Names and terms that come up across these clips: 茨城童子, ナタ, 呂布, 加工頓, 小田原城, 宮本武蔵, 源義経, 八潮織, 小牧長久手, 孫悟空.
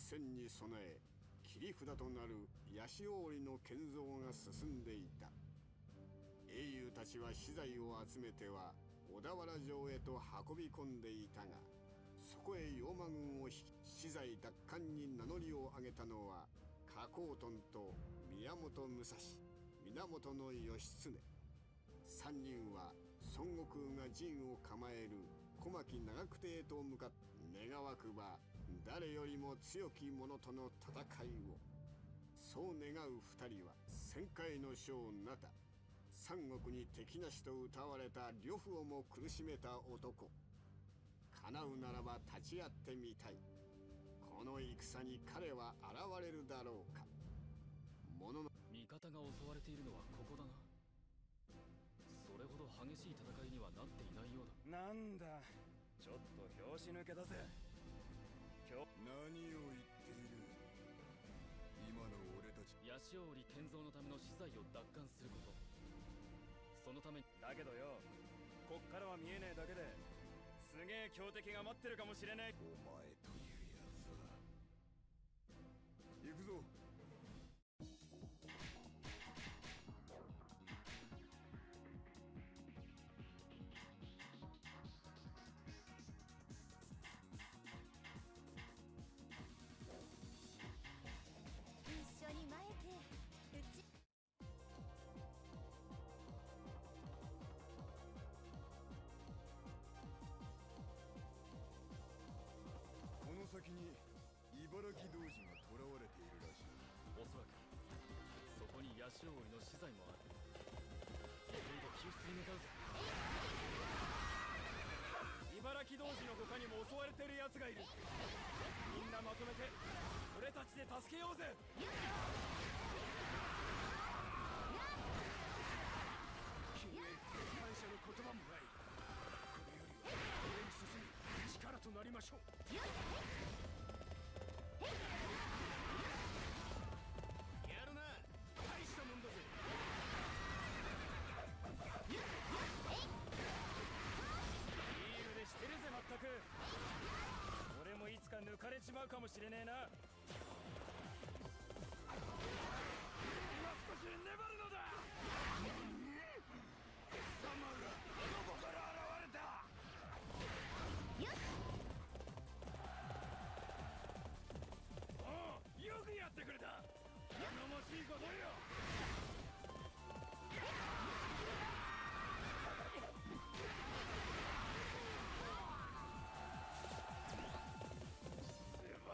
戦に備え切り札となる八潮織の建造が進んでいた。英雄たちは資材を集めては小田原城へと運び込んでいたが、そこへ陽馬軍を引き資材奪還に名乗りを上げたのは加工頓と宮本武蔵、源義経。3人は孫悟空が陣を構える小牧長久手へと向かって願わくば誰よりも強き者との戦いを。そう願う2人は戦界の将ナタ、三国に敵なしと謳われた呂布をも苦しめた男。叶うならば立ち会ってみたい。この戦に彼は現れるだろうか。ものの味方が襲われているのはここだな。それほど激しい戦いにはなっていないようだ。なんだ、ちょっと拍子抜けだぜ。今日何を言っている。今の俺たち八潮織建造のための資材を奪還すること、そのためにだけどよ、こっからは見えねえだけですげえ強敵が待ってるかもしれない。お前というやつは行くぞ。この先に茨城童子が囚われているらしい。おそらくそこに八潮織の資材もある。急いで救出に向かうぞ。茨城童子の他にも襲われてるやつがいる。みんなまとめて俺たちで助けようぜ。君、感謝の言葉もない。これより俺に進み力となりましょう。やるな、大したもんだぜ。ビールでしてるぜ、まったく。俺もいつか抜かれちまうかもしれねえな。今少し粘るのだ。貴様らどこから現れた。おう、よくやってくれた。頼もしいことよ。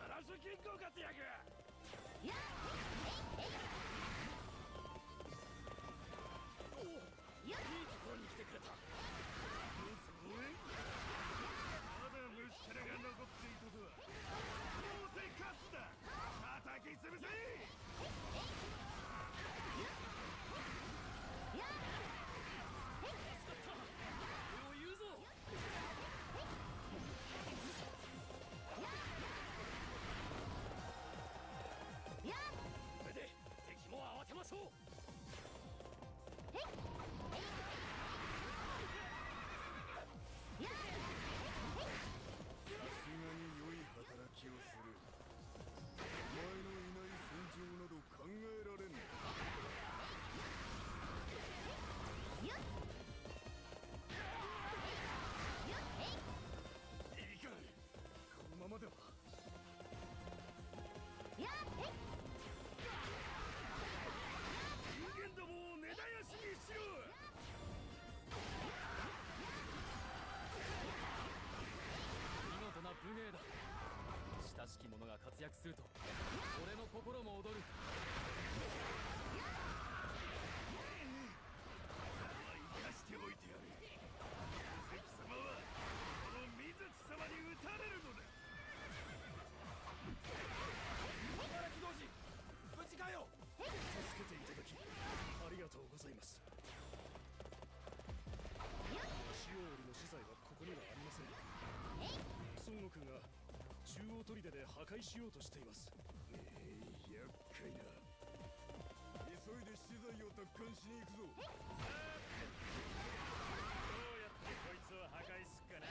素晴らしい金庫活躍。おう、いいところに来てくれた。虫けらが残っていたとは。どうせ勝つだ。叩き潰せ。もう言うぞ。これで敵も慌てましょう。さすがに良い働きをする。お前のいない戦場など考えられん。いかん、このままでは。人間どもを根絶やしにしろ。見事な武芸だ。親しき者が活躍すると俺の心も躍る。生かしておいてやる。関様はこの水地様に討たれるのだ。茨城童子、無事かよ。助けていただきありがとうございます。八潮織の資材はここにはありません。孫悟空が中央砦で破壊しようとしています。厄介な。急いで資材を奪還しに行くぞ。どうやってこいつを破壊すっかな。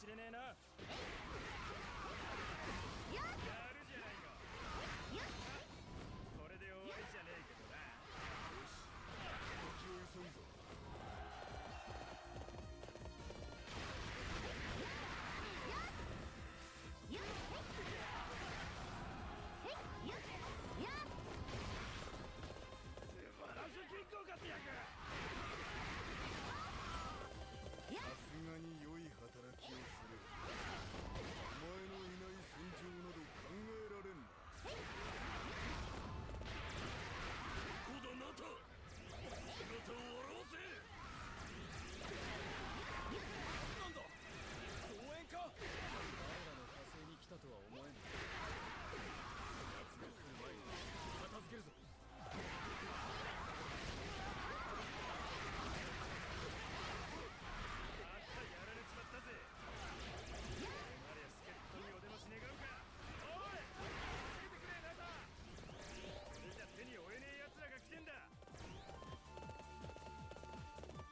しれねえな。やるじゃないか。これで終わりじゃねえけどな。よし、時を急いぞ。よっ、素晴らしいキックを勝ってやる。さすがに良い働きをする。お前のいない戦場など考えられんな。どこだナタ、姿を笑わせ。なんだ増援か。お前らの火星に来たとは思えない。奴が来る前に片付けるぞ。やったぜ。あれや助っ人にお出まし願うか。おい、助けてくれナタ。みんな手に負えねえ奴らが来てんだ。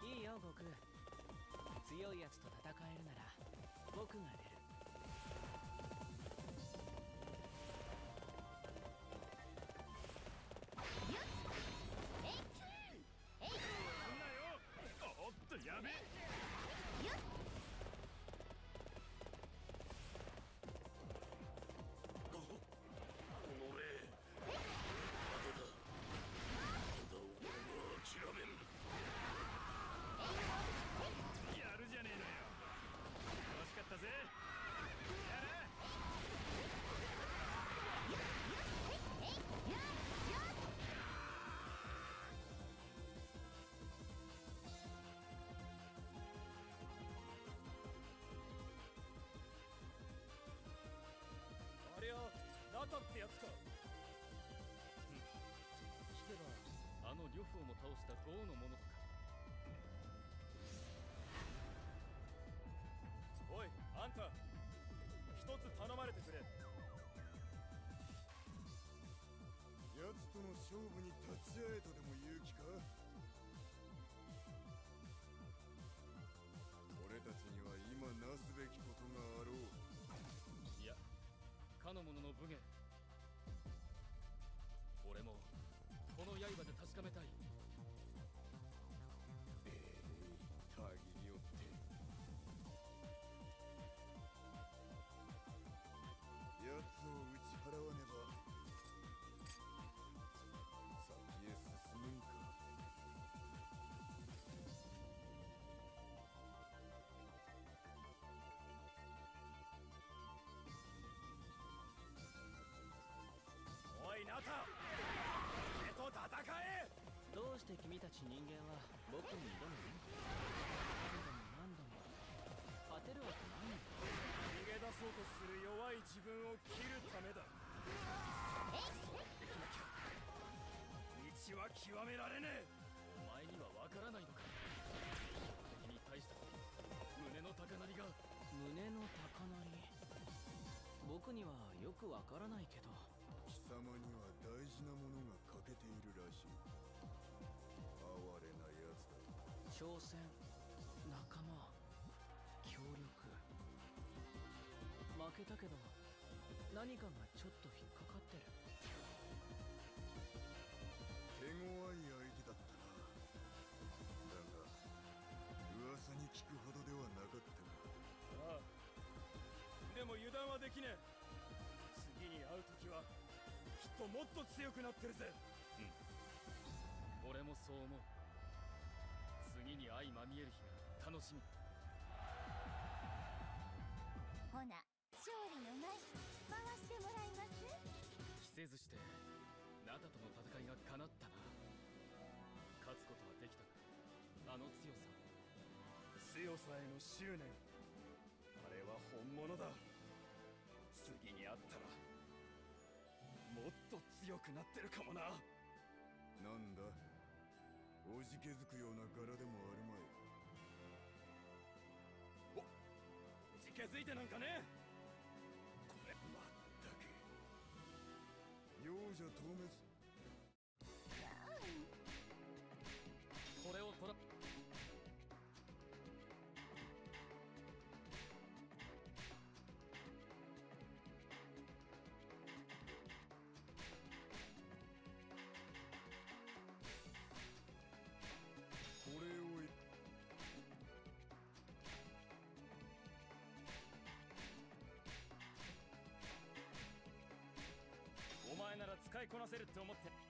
いいよ僕。強い奴と戦えるなら僕が出る。おっとやべえ。やるじゃねえのよ。惜しかったぜ。やれ。あれはナタってやつか。聞けばあの呂布をも倒したゴーのものとか。おい、あんた、一つ頼まれてくれ。奴との勝負に立ち会えとでも言う気か。俺たちには今なすべきことがあろう。いや、かの者の武芸、俺もこの刃で確かめたい。大義によって奴を打ち払わねば先へ進むんか。おいナタ、俺と戦え。どうして君たち人間は僕に挑むの？何度も何度も勝てるわけないんだ。逃げ出そうとする弱い自分を切るためだ。そうできなきゃ道は極められねえ。お前には分からないのか。敵に対して胸の高鳴りが。胸の高鳴り、僕にはよく分からないけど。貴様には大事なものが欠けているらしい。哀れなやつだ。挑戦、仲間、協力。負けたけど何かがちょっと引っかかってる。手強い相手だったな。だが噂に聞くほどではなかったな。ああ、でも油断はできねえ。次に会う時はきっともっと強くなってるぜ。うん、俺もそう思う。次に相まみえる日が楽しみ。ほな勝利のない回してもらいます。着せずしてナタとの戦いがかなったな。勝つことはできたがあの強さ、強さへの執念、あれは本物だ。次に会ったらもっと強くなってるかもな。なんだおじけづくような柄でもあるまい。おじけづいてなんかねえ。まったく容赦透滅。これを取らいこなせるって思って。